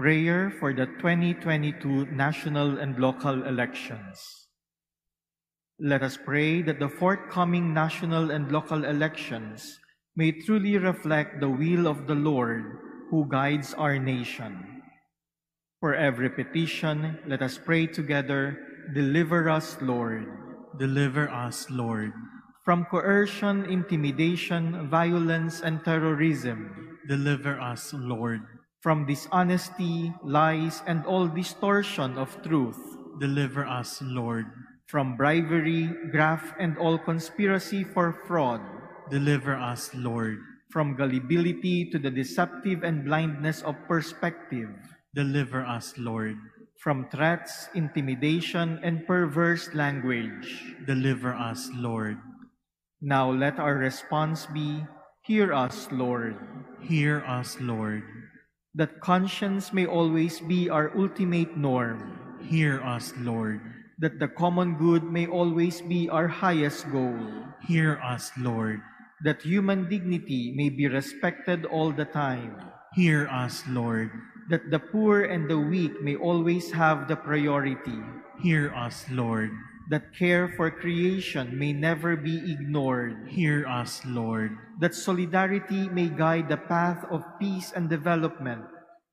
Prayer for the 2022 national and local elections. Let us pray that the forthcoming national and local elections may truly reflect the will of the Lord who guides our nation. For every petition, let us pray together, Deliver us, Lord. Deliver us, Lord. From coercion, intimidation, violence, and terrorism. Deliver us, Lord. From dishonesty, lies, and all distortion of truth. Deliver us, Lord. From bribery, graft, and all conspiracy for fraud. Deliver us, Lord. From gullibility to the deceptive and blindness of perspective. Deliver us, Lord. From threats, intimidation, and perverse language. Deliver us, Lord. Now let our response be, Hear us, Lord. Hear us, Lord. That conscience may always be our ultimate norm. Hear us, Lord. That the common good may always be our highest goal. Hear us, Lord. That human dignity may be respected all the time. Hear us, Lord. That the poor and the weak may always have the priority. Hear us, Lord. That care for creation may never be ignored. Hear us, Lord. That solidarity may guide the path of peace and development.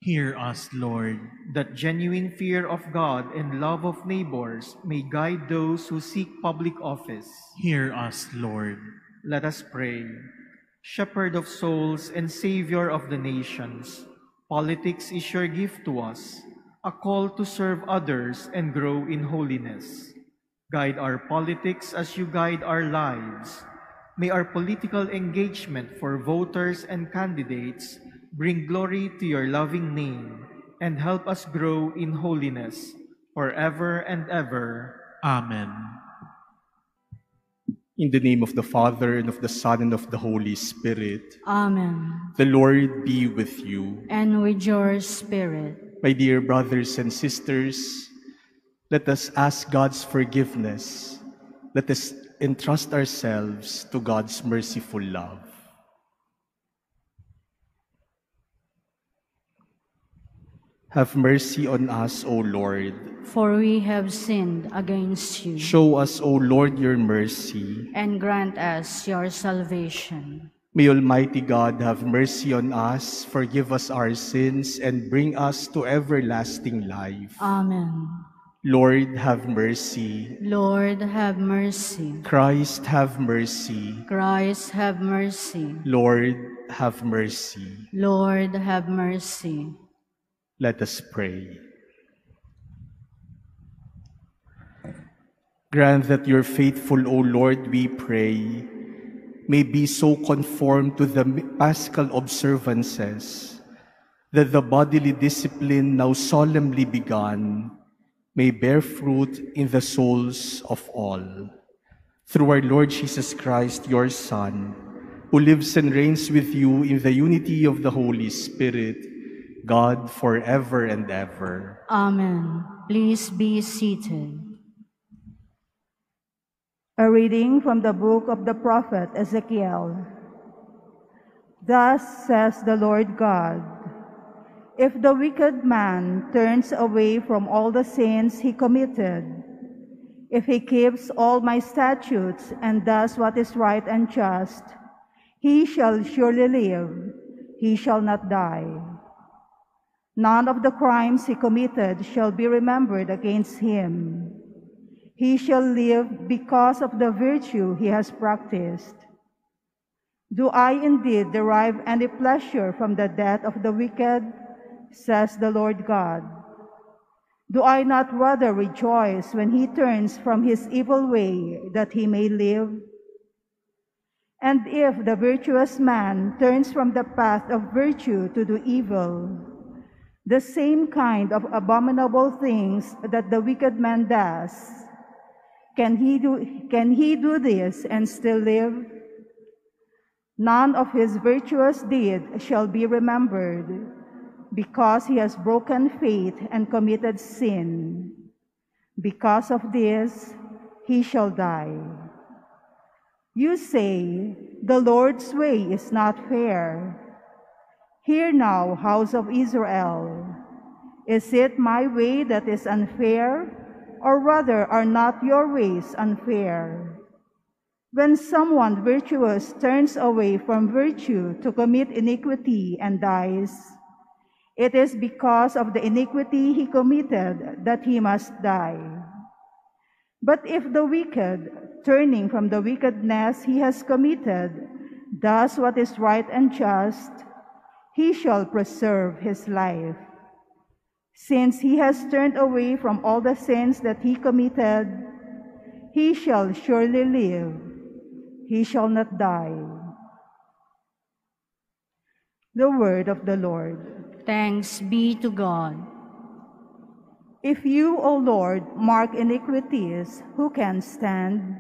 Hear us, Lord. That genuine fear of God and love of neighbors may guide those who seek public office. Hear us, Lord. Let us pray. Shepherd of souls and Savior of the nations, politics is your gift to us, a call to serve others and grow in holiness. Guide our politics as you guide our lives. May our political engagement for voters and candidates bring glory to your loving name and help us grow in holiness forever and ever. Amen. In the name of the Father, and of the Son, and of the Holy Spirit. Amen. The Lord be with you. And with your spirit. My dear brothers and sisters, let us ask God's forgiveness. Let us entrust ourselves to God's merciful love. Have mercy on us, O Lord. For we have sinned against you. Show us, O Lord, your mercy. And grant us your salvation. May Almighty God have mercy on us, forgive us our sins, and bring us to everlasting life. Amen. Lord, have mercy. Lord, have mercy. Christ, have mercy. Christ, have mercy. Lord, have mercy. Lord, have mercy. Let us pray. Grant that your faithful, O Lord, we pray, may be so conformed to the Paschal observances that the bodily discipline now solemnly begun may bear fruit in the souls of all. Through our Lord Jesus Christ, your Son, who lives and reigns with you in the unity of the Holy Spirit, God forever and ever. Amen. Please be seated. A reading from the book of the prophet Ezekiel. Thus says the Lord God, if the wicked man turns away from all the sins he committed, if he keeps all my statutes and does what is right and just, he shall surely live, he shall not die. None of the crimes he committed shall be remembered against him. He shall live because of the virtue he has practiced. Do I indeed derive any pleasure from the death of the wicked? Says the Lord God. Do I not rather rejoice when he turns from his evil way that he may live? And if the virtuous man turns from the path of virtue to do evil, the same kind of abominable things that the wicked man does, can he do this and still live? None of his virtuous deed shall be remembered, because he has broken faith and committed sin. Because of this, he shall die. You say, the Lord's way is not fair. Hear now, house of Israel, Is it my way that is unfair? Or rather, are not your ways unfair? When someone virtuous turns away from virtue to commit iniquity and dies, it is because of the iniquity he committed that he must die. But if the wicked, turning from the wickedness he has committed, does what is right and just, he shall preserve his life. Since he has turned away from all the sins that he committed, he shall surely live. He shall not die. The word of the Lord. Thanks be to God. If you, O Lord, mark iniquities, who can stand?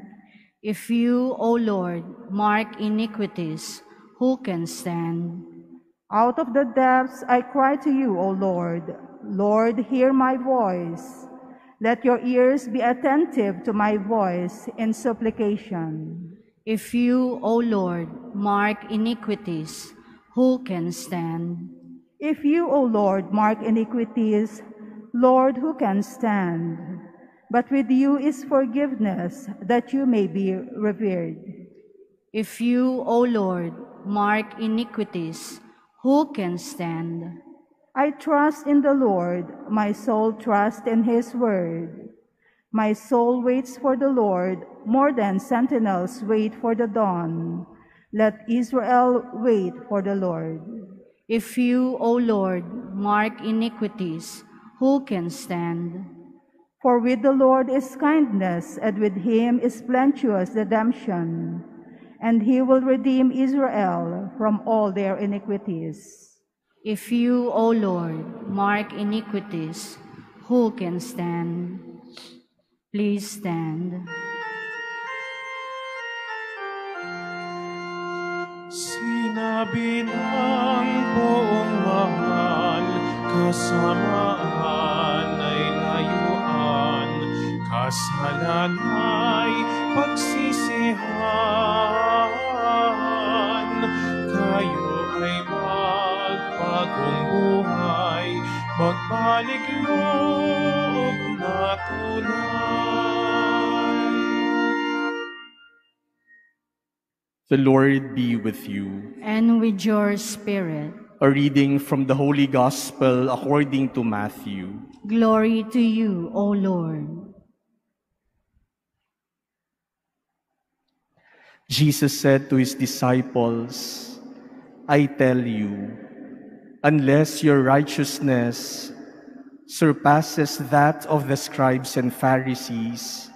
If you, O Lord, mark iniquities, who can stand? Out of the depths I cry to you, O Lord. Lord, hear my voice. Let your ears be attentive to my voice in supplication. If you, O Lord, mark iniquities, who can stand? If you, O Lord, mark iniquities, Lord, who can stand? But with you is forgiveness, that you may be revered. If you, O Lord, mark iniquities, who can stand? I trust in the Lord, my soul trusts in his word. My soul waits for the Lord, more than sentinels wait for the dawn. Let Israel wait for the Lord. If you, O Lord, mark iniquities, who can stand? For with the Lord is kindness, and with him is plenteous redemption, and he will redeem Israel from all their iniquities. If you, O Lord, mark iniquities, who can stand? Please stand. Sinabi ng buong mahal, kasamaan ay layuan, kasalan ay pagsisihan. Kayo ay magbagong buhay, magbalik loob na tunay. The Lord be with you. And with your spirit. A reading from the Holy Gospel according to Matthew. Glory to you, O Lord. Jesus said to his disciples, I tell you, unless your righteousness surpasses that of the scribes and Pharisees,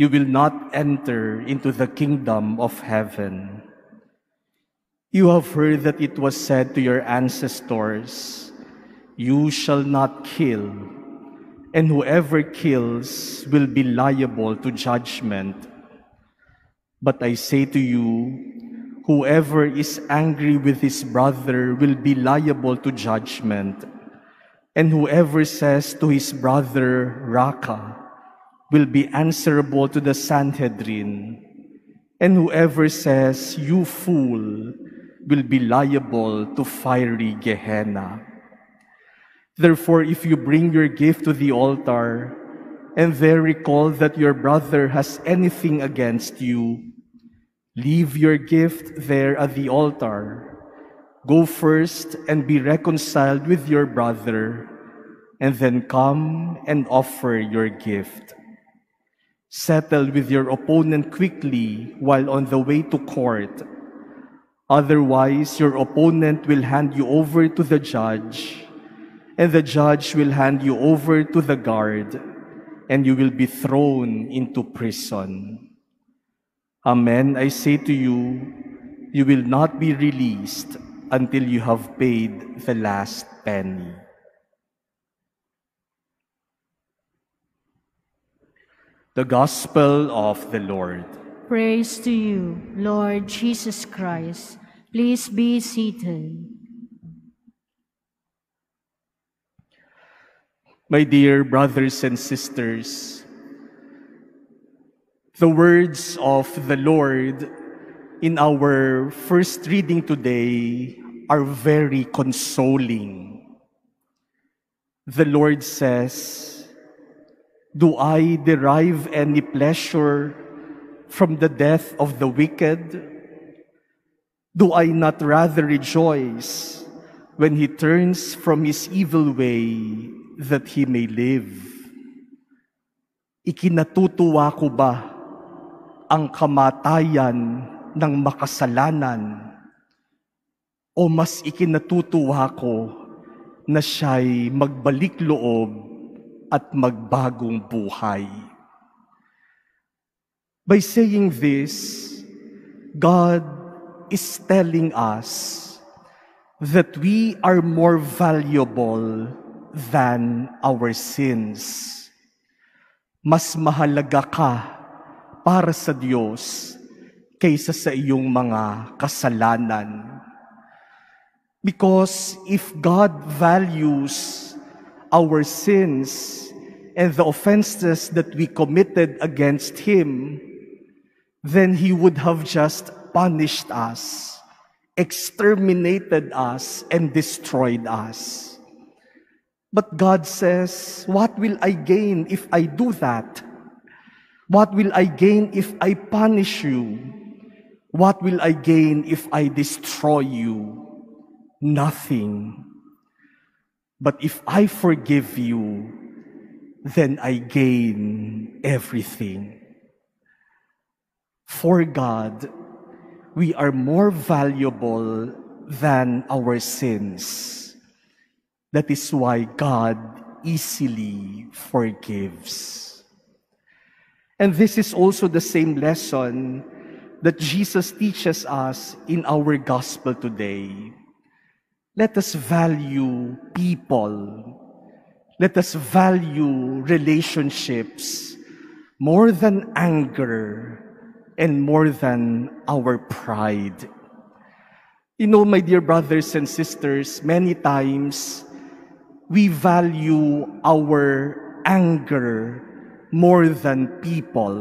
you will not enter into the kingdom of heaven. You have heard that it was said to your ancestors, you shall not kill, and whoever kills will be liable to judgment. But I say to you, whoever is angry with his brother will be liable to judgment, and whoever says to his brother, Raka, will be answerable to the Sanhedrin. And whoever says, you fool, will be liable to fiery Gehenna. Therefore, if you bring your gift to the altar, and there recall that your brother has anything against you, leave your gift there at the altar. Go first and be reconciled with your brother, and then come and offer your gift. Settle with your opponent quickly while on the way to court. Otherwise, your opponent will hand you over to the judge, and the judge will hand you over to the guard, and you will be thrown into prison. Amen, I say to you, you will not be released until you have paid the last penny. The Gospel of the Lord. Praise to you, Lord Jesus Christ. Please be seated. My dear brothers and sisters, the words of the Lord in our first reading today are very consoling. The Lord says, "Do I derive any pleasure from the death of the wicked? Do I not rather rejoice when he turns from his evil way that he may live? Ikinatutuwa ko ba ang kamatayan ng makasalanan, o mas ikinatutuwa ko na siya'y magbalik loob at magbagong buhay?" By saying this, God is telling us that we are more valuable than our sins. Mas mahalaga ka para sa Diyos kaysa sa iyong mga kasalanan. Because if God values our sins and the offenses that we committed against Him, then He would have just punished us, exterminated us, and destroyed us. But God says, what will I gain if I do that? What will I gain if I punish you? What will I gain if I destroy you? Nothing. But if I forgive you, then I gain everything. For God, we are more valuable than our sins. That is why God easily forgives. And this is also the same lesson that Jesus teaches us in our gospel today. Let us value people. Let us value relationships more than anger and more than our pride. You know, my dear brothers and sisters, many times we value our anger more than people.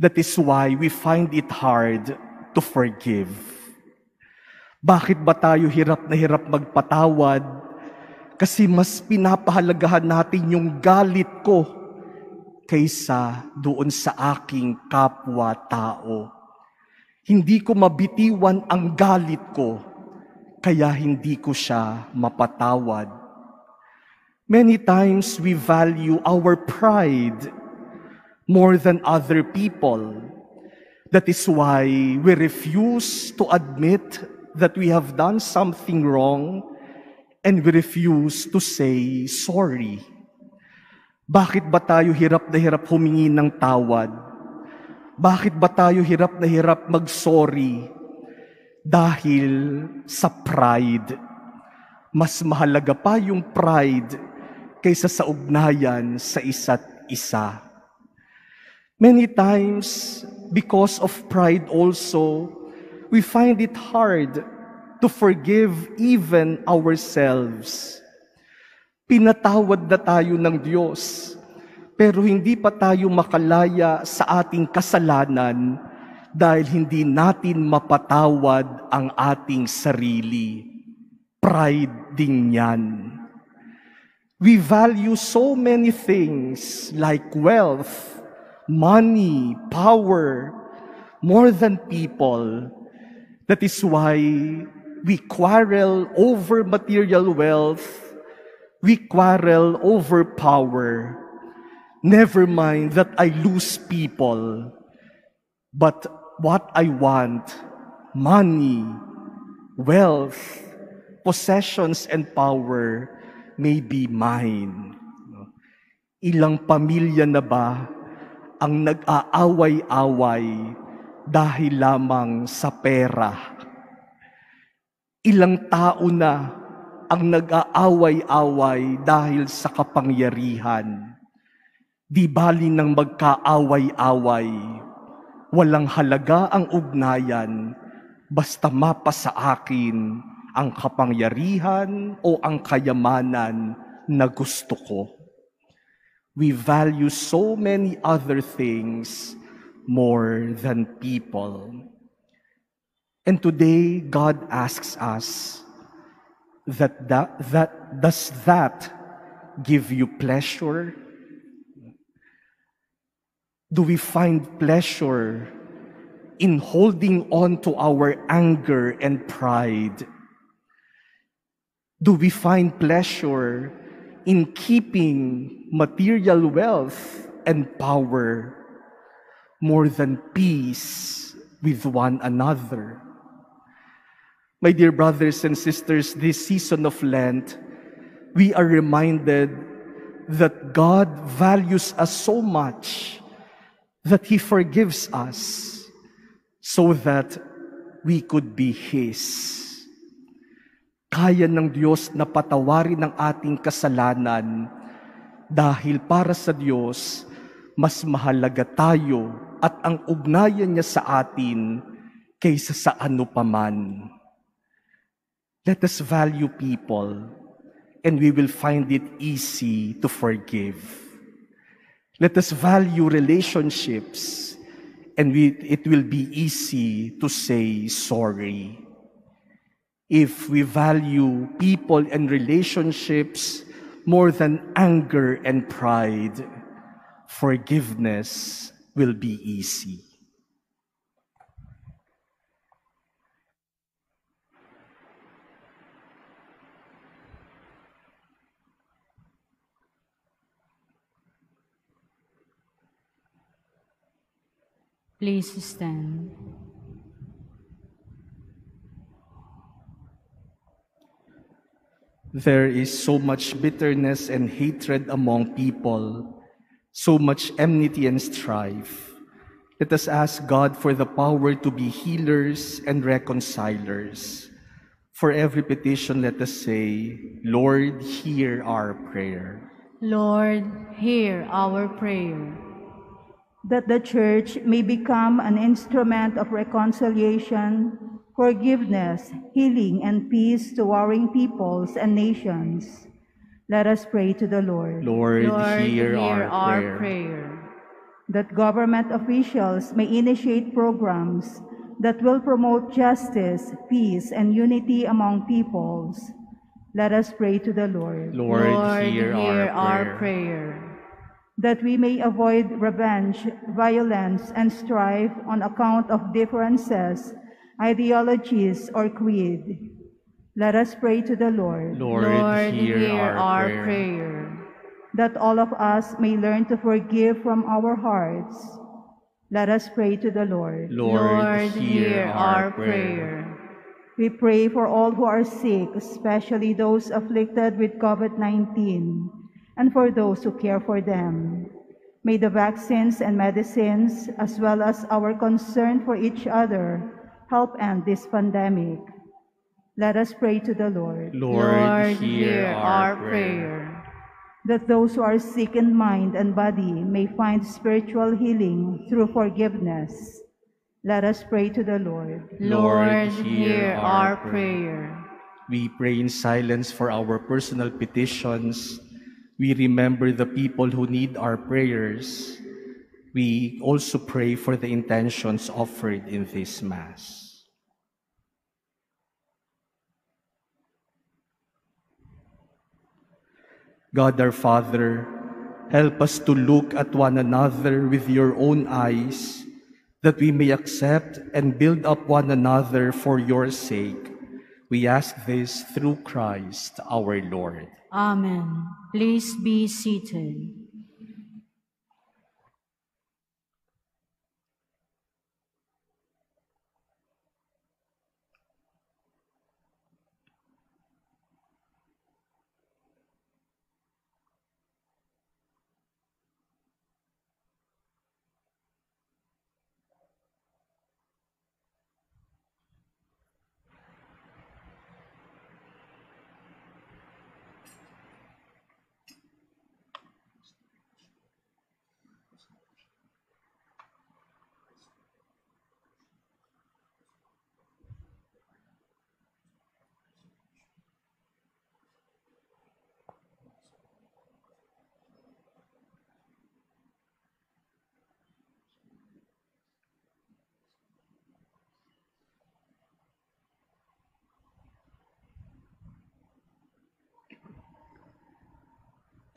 That is why we find it hard to forgive. Bakit ba tayo hirap na hirap magpatawad? Kasi mas pinapahalagahan natin yung galit ko kaysa doon sa aking kapwa-tao. Hindi ko mabitiwan ang galit ko, kaya hindi ko siya mapatawad. Many times we value our pride more than other people. That is why we refuse to admit that we have done something wrong and we refuse to say sorry. Bakit ba tayo hirap na hirap humingi ng tawad? Bakit ba tayo hirap na hirap mag-sorry? Dahil sa pride. Mas mahalaga pa yung pride kaysa sa ugnayan sa isa't isa. Many times, because of pride also, we find it hard to forgive even ourselves. Pinatawad na tayo ng Diyos, pero hindi pa tayo makalaya sa ating kasalanan dahil hindi natin mapatawad ang ating sarili. Pride din yan. We value so many things like wealth, money, power, more than people. That is why we quarrel over material wealth, we quarrel over power. Never mind that I lose people, but what I want, money, wealth, possessions, and power may be mine. Ilang pamilya na ba ang nag-aaway-away dahil lamang sa pera? Ilang tao na ang nag-aaway-away dahil sa kapangyarihan? Di bali ng magkaaway-away, walang halaga ang ugnayan basta mapasa akin ang kapangyarihan o ang kayamanan na gusto ko. We value so many other things more than people. And today, God asks us, does that give you pleasure? Do we find pleasure in holding on to our anger and pride? Do we find pleasure in keeping material wealth and power more than peace with one another? My dear brothers and sisters, this season of Lent, we are reminded that God values us so much that He forgives us so that we could be His. Kaya ng Diyos na patawarin ang ating kasalanan dahil para sa Diyos, mas mahalaga tayo at ang ugnayan niya sa atin kaysa sa ano paman. Let us value people and we will find it easy to forgive. Let us value relationships and it will be easy to say sorry. If we value people and relationships more than anger and pride, forgiveness will be easy. Please stand. There is so much bitterness and hatred among people, so much enmity and strife. Let us ask God for the power to be healers and reconcilers. For every petition, let us say, Lord, hear our prayer. Lord, hear our prayer. That the Church may become an instrument of reconciliation, forgiveness, healing, and peace to warring peoples and nations. Let us pray to the Lord. Lord, hear our prayer. That government officials may initiate programs that will promote justice, peace, and unity among peoples. Let us pray to the Lord. Lord, hear our prayer. That we may avoid revenge, violence, and strife on account of differences, ideologies, or creed. Let us pray to the Lord. Lord, hear our prayer. That all of us may learn to forgive from our hearts. Let us pray to the Lord. Lord, hear our prayer. We pray for all who are sick, especially those afflicted with COVID-19, and for those who care for them. May the vaccines and medicines, as well as our concern for each other, help end this pandemic. Let us pray to the Lord. Lord, hear our prayer. That those who are sick in mind and body may find spiritual healing through forgiveness. Let us pray to the Lord. Lord, hear our prayer. We pray in silence for our personal petitions. We remember the people who need our prayers. We also pray for the intentions offered in this Mass. God our Father, help us to look at one another with your own eyes, that we may accept and build up one another for your sake. We ask this through Christ our Lord. Amen. Please be seated.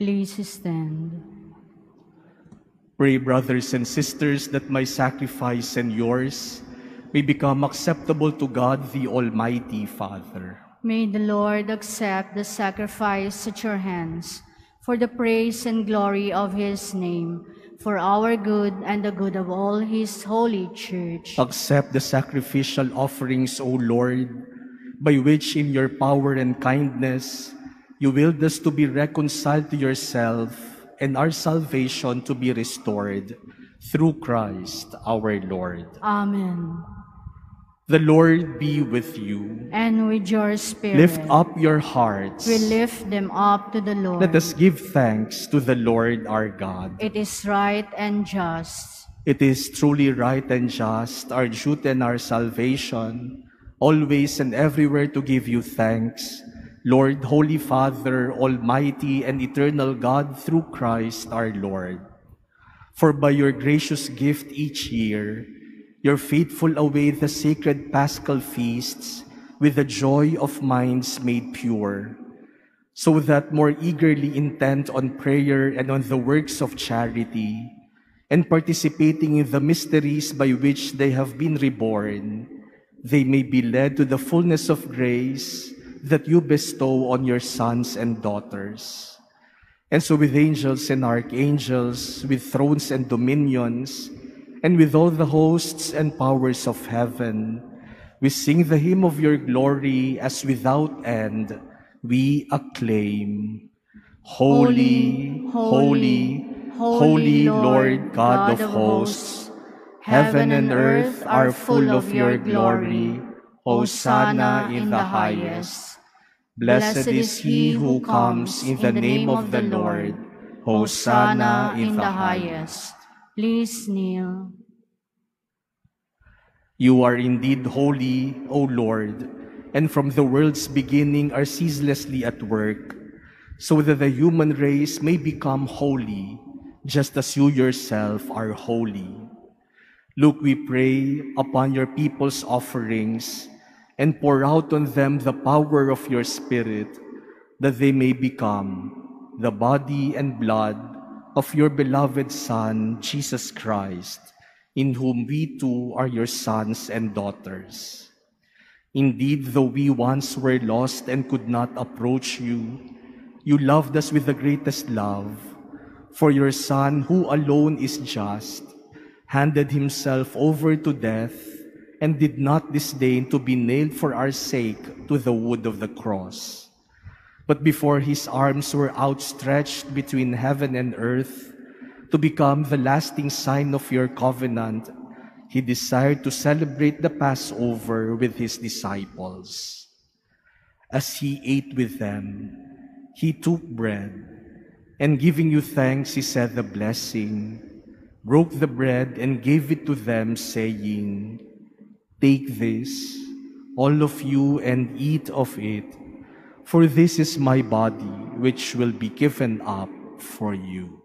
Please stand. Pray, brothers and sisters, that my sacrifice and yours may become acceptable to God, the Almighty Father. May the Lord accept the sacrifice at your hands for the praise and glory of his name, for our good and the good of all his holy church. Accept the sacrificial offerings, O Lord, by which in your power and kindness you willed us to be reconciled to yourself and our salvation to be restored through Christ our Lord. Amen. The Lord be with you. And with your spirit. Lift up your hearts. We lift them up to the Lord. Let us give thanks to the Lord our God. It is right and just. It is truly right and just, our duty and our salvation, always and everywhere to give you thanks, Lord, Holy Father, Almighty and Eternal God, through Christ our Lord. For by your gracious gift each year, your faithful await the sacred Paschal feasts with the joy of minds made pure, so that more eagerly intent on prayer and on the works of charity, and participating in the mysteries by which they have been reborn, they may be led to the fullness of grace that you bestow on your sons and daughters. And so with angels and archangels, with thrones and dominions, and with all the hosts and powers of heaven, we sing the hymn of your glory as without end we acclaim. Holy, holy, holy Lord God of hosts, heaven and earth are full of your glory. Hosanna in the highest. Blessed is he who comes in the name of the Lord. Hosanna in the highest. Please kneel. You are indeed holy, O Lord, and from the world's beginning are ceaselessly at work, so that the human race may become holy, just as you yourself are holy. Look, we pray, upon your people's offerings, and pour out on them the power of your Spirit, that they may become the body and blood of your beloved Son, Jesus Christ, in whom we too are your sons and daughters. Indeed, though we once were lost and could not approach you, you loved us with the greatest love, for your Son, who alone is just, handed himself over to death and did not disdain to be nailed for our sake to the wood of the cross. But before his arms were outstretched between heaven and earth to become the lasting sign of your covenant, he desired to celebrate the Passover with his disciples. As he ate with them, he took bread, and giving you thanks, he said the blessing, broke the bread, and gave it to them, saying, "Take this, all of you, and eat of it, for this is my body, which will be given up for you."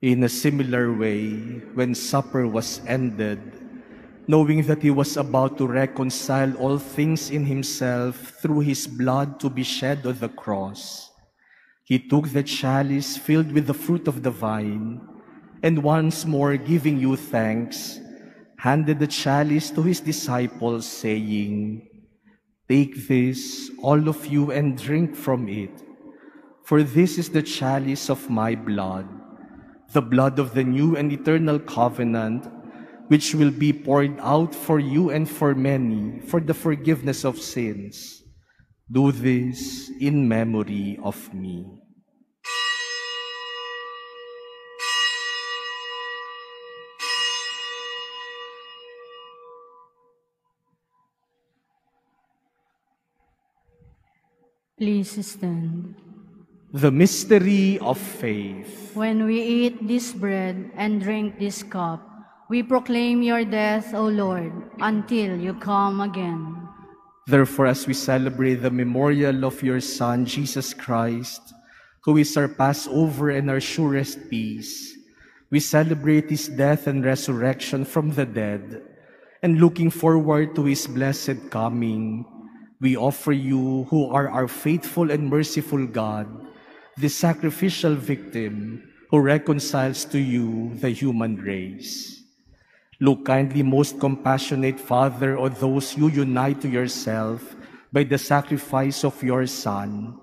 In a similar way, when supper was ended, knowing that he was about to reconcile all things in himself through his blood to be shed on the cross, he took the chalice filled with the fruit of the vine, and once more giving you thanks, handed the chalice to his disciples, saying, "Take this, all of you, and drink from it, for this is the chalice of my blood, the blood of the new and eternal covenant, which will be poured out for you and for many for the forgiveness of sins. Do this in memory of me." Please stand. The mystery of faith. When we eat this bread and drink this cup, we proclaim your death, O Lord, until you come again. Therefore, as we celebrate the memorial of your Son, Jesus Christ, who is our Passover and our surest peace, we celebrate his death and resurrection from the dead, and looking forward to his blessed coming, we offer you, who are our faithful and merciful God, the sacrificial victim who reconciles to you the human race. Look kindly, most compassionate Father, on those you unite to yourself by the sacrifice of your Son,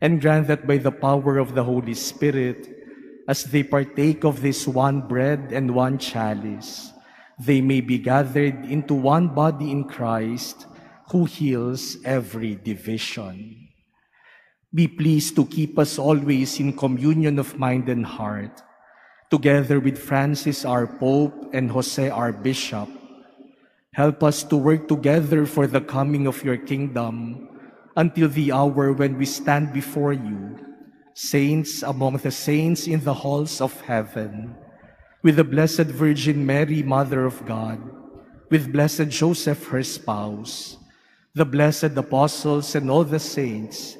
and grant that by the power of the Holy Spirit, as they partake of this one bread and one chalice, they may be gathered into one body in Christ, who heals every division. Be pleased to keep us always in communion of mind and heart, together with Francis our Pope and Jose our Bishop. Help us to work together for the coming of your kingdom until the hour when we stand before you, saints among the saints in the halls of heaven, with the Blessed Virgin Mary, Mother of God, with Blessed Joseph, her spouse, the blessed apostles and all the saints,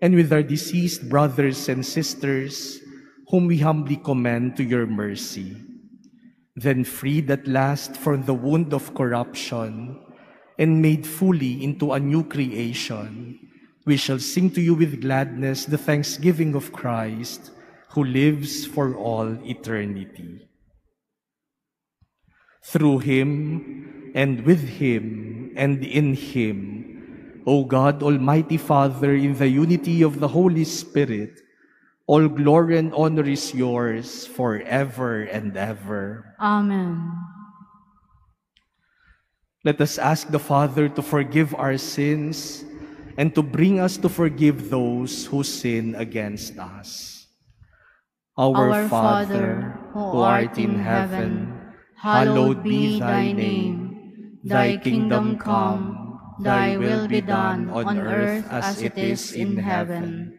and with our deceased brothers and sisters, whom we humbly commend to your mercy. Then freed at last from the wound of corruption and made fully into a new creation, we shall sing to you with gladness the thanksgiving of Christ, who lives for all eternity. Through him, and with him, and in him, O God, Almighty Father, in the unity of the Holy Spirit, all glory and honor is yours forever and ever. Amen. Let us ask the Father to forgive our sins and to bring us to forgive those who sin against us. Our Father, who art in heaven, hallowed be thy name. Thy kingdom come. Thy will be done on earth as it is in heaven.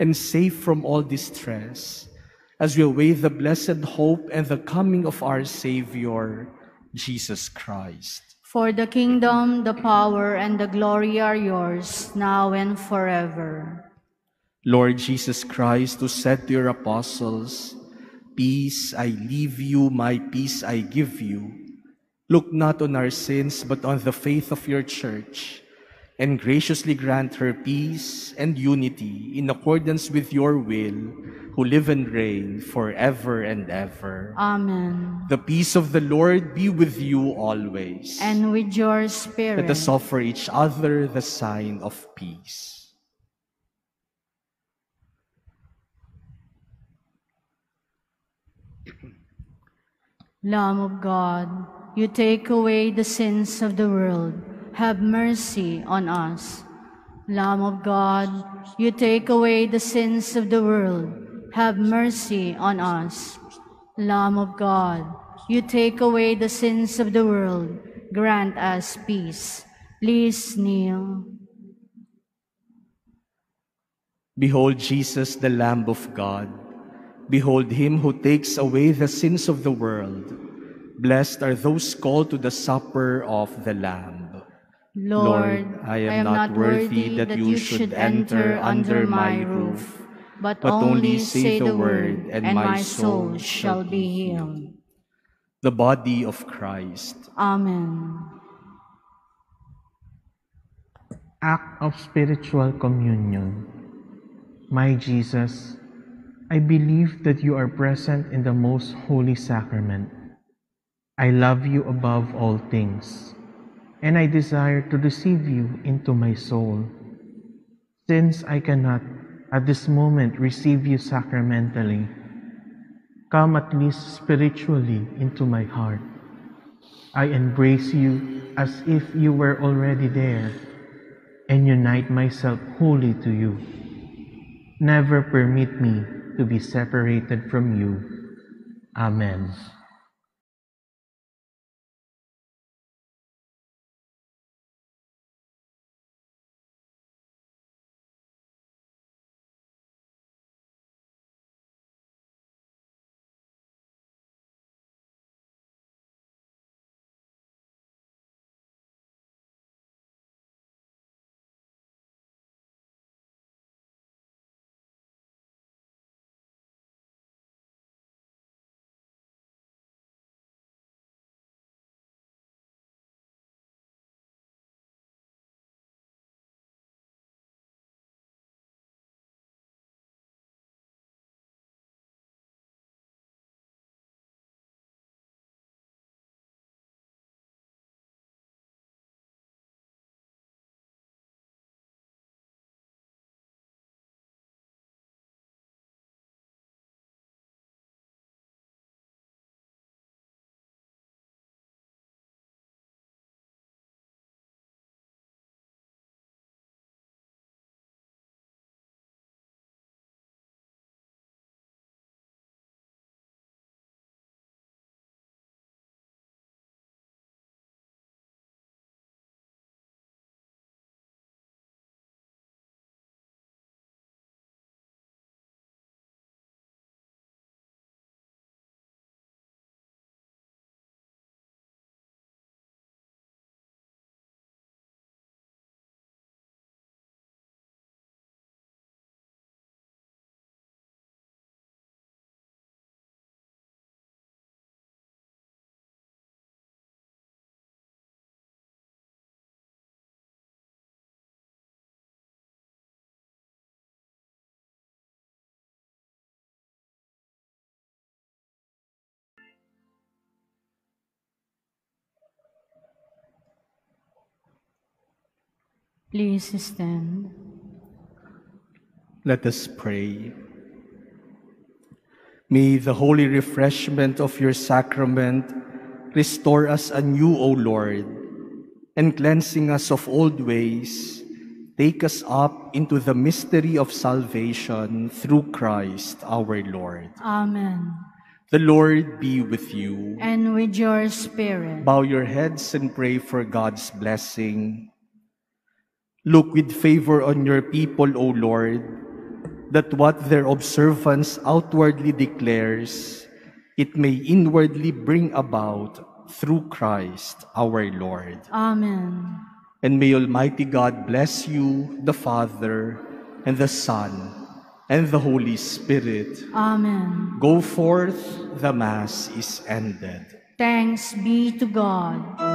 and safe from all distress, as we await the blessed hope and the coming of our Savior, Jesus Christ. For the kingdom, the power, and the glory are yours, now and forever. Lord Jesus Christ, who said to your apostles, "Peace I leave you, my peace I give you," look not on our sins, but on the faith of your Church, and graciously grant her peace and unity in accordance with your will, who live and reign forever and ever. Amen. The peace of the Lord be with you always. And with your spirit. Let us offer each other the sign of peace. Lamb of God, you take away the sins of the world, have mercy on us. Lamb of God, you take away the sins of the world, have mercy on us. Lamb of God, you take away the sins of the world, grant us peace. Please kneel. Behold Jesus, the Lamb of God. Behold him who takes away the sins of the world. Blessed are those called to the supper of the Lamb. Lord, I am not worthy that you should enter under my roof, but only say the word, and my soul shall be healed. The body of Christ. Amen. Act of Spiritual Communion. My Jesus, I believe that you are present in the Most Holy Sacrament. I love you above all things, and I desire to receive you into my soul. Since I cannot at this moment receive you sacramentally, come at least spiritually into my heart. I embrace you as if you were already there, and unite myself wholly to you. Never permit me to be separated from you. Amen. Please stand. Let us pray. May the holy refreshment of your sacrament restore us anew, O Lord, and cleansing us of old ways, take us up into the mystery of salvation through Christ our Lord. Amen. The Lord be with you. And with your spirit. Bow your heads and pray for God's blessing. Look with favor on your people, O Lord, that what their observance outwardly declares, it may inwardly bring about through Christ our Lord. Amen. And may Almighty God bless you, the Father, and the Son, and the Holy Spirit. Amen. Go forth, the Mass is ended. Thanks be to God.